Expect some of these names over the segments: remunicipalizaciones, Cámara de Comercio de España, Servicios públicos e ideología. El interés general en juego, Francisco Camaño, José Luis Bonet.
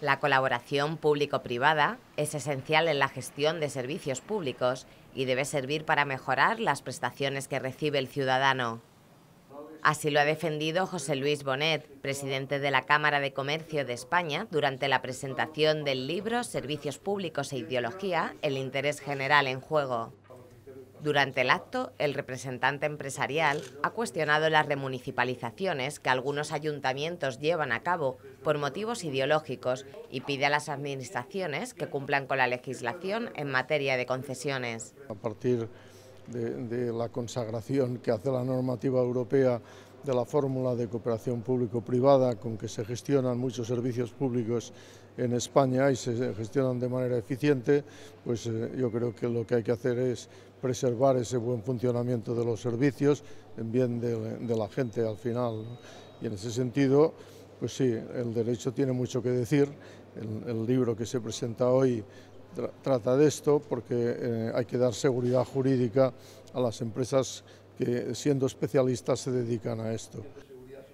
La colaboración público-privada es esencial en la gestión de servicios públicos y debe servir para mejorar las prestaciones que recibe el ciudadano. Así lo ha defendido José Luis Bonet, presidente de la Cámara de Comercio de España, durante la presentación del libro Servicios públicos e ideología, el interés general en juego. Durante el acto, el representante empresarial ha cuestionado las remunicipalizaciones que algunos ayuntamientos llevan a cabo por motivos ideológicos y pide a las administraciones que cumplan con la legislación en materia de concesiones. A partir de la consagración que hace la normativa europea de la fórmula de cooperación público-privada con que se gestionan muchos servicios públicos en España y se gestionan de manera eficiente, pues yo creo que lo que hay que hacer es preservar ese buen funcionamiento de los servicios en bien de la gente al final, ¿no? Y en ese sentido, pues sí, el derecho tiene mucho que decir. El libro que se presenta hoy trata de esto porque hay que dar seguridad jurídica a las empresas que, siendo especialistas, se dedican a esto.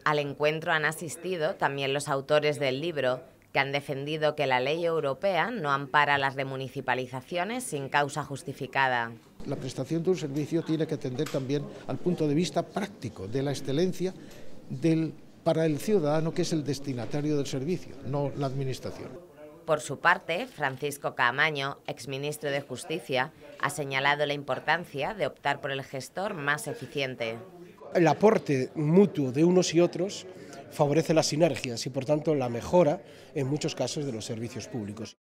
Al encuentro han asistido también los autores del libro, que han defendido que la ley europea no ampara las remunicipalizaciones sin causa justificada. La prestación de un servicio tiene que atender también al punto de vista práctico de la excelencia para el ciudadano, que es el destinatario del servicio, no la administración. Por su parte, Francisco Camaño, exministro de Justicia, ha señalado la importancia de optar por el gestor más eficiente. El aporte mutuo de unos y otros favorece las sinergias y, por tanto, la mejora en muchos casos de los servicios públicos.